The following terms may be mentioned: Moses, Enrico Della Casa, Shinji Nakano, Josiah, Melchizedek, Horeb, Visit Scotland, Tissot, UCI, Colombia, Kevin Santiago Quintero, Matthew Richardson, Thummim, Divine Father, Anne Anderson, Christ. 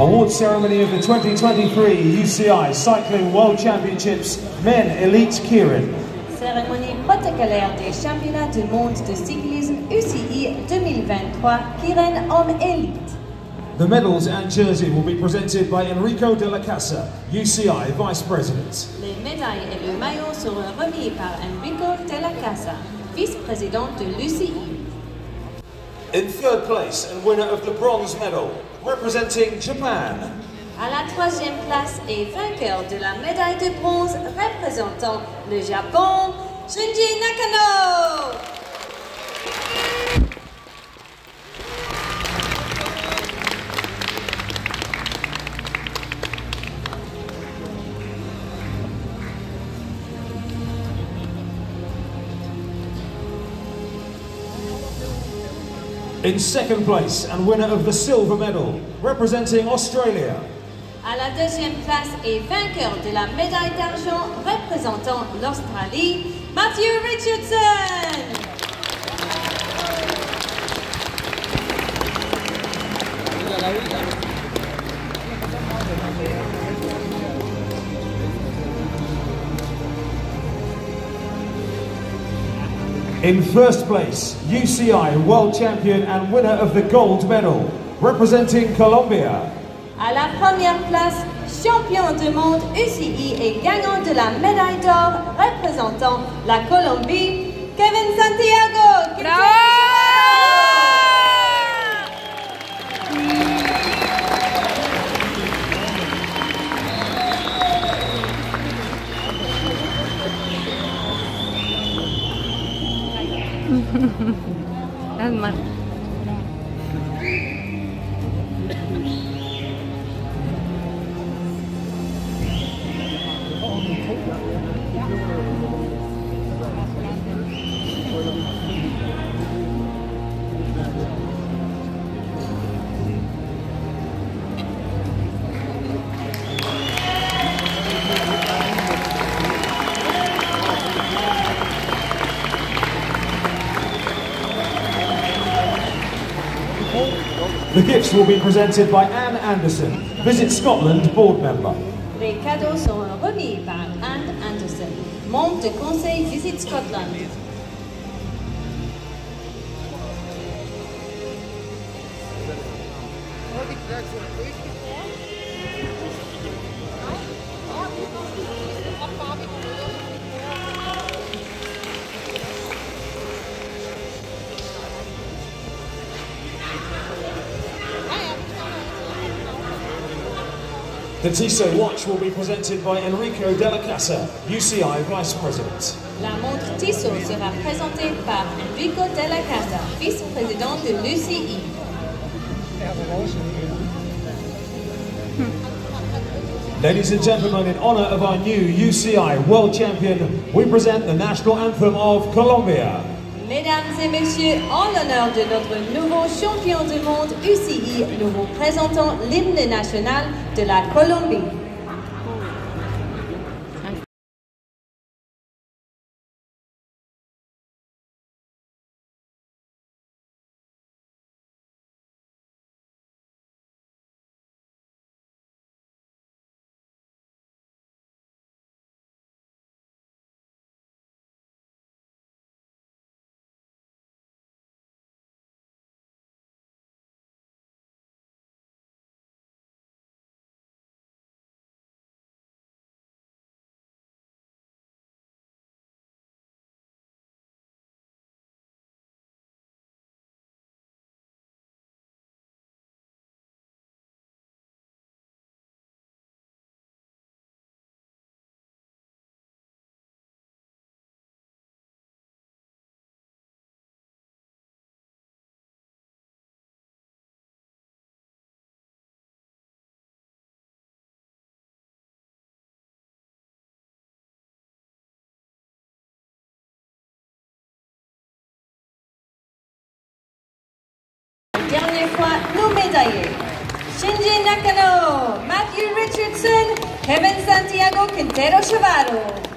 Award ceremony of the 2023 UCI Cycling World Championships Men Elite Kieran. Cérémonie protocolaire des championnats du monde de cyclisme UCI 2023 Kieran Homme Elite. The medals and jersey will be presented by Enrico Della Casa, UCI Vice President. Les médailles et le maillot seront remis par Enrico Della Casa, Vice-Président de l'UCI. In third place and winner of the bronze medal, representing Japan. À la troisième place et vainqueur de la médaille de bronze, représentant le Japon, Shinji Nakano. In second place and winner of the silver medal, representing Australia. À la deuxième place et vainqueur de la médaille d'argent, représentant l'Australie, Matthew Richardson. In first place, UCI World Champion and winner of the gold medal, representing Colombia. À la première place, champion du monde UCI et gagnant de la médaille d'or, représentant la Colombie, Kevin Santiago Quintero. The gifts will be presented by Anne Anderson, Visit Scotland board member. Les cadeaux sont remis par Anne Anderson, membre du conseil Visit Scotland. The Tissot watch will be presented by Enrico Della Casa, UCI Vice President. La montre Tissot sera présentée par Enrico Della Casa, Vice-Président de l'UCI. Ladies and gentlemen, in honor of our new UCI World Champion, we present the national anthem of Colombia. Mesdames et messieurs, en l'honneur de notre nouveau champion du monde UCI, nous vous présentons l'hymne national de la Colombie. Dernière fois, nos médaillés. Shinji Nakano, Matthew Richardson, Kevin Santiago Quintero Chavarro.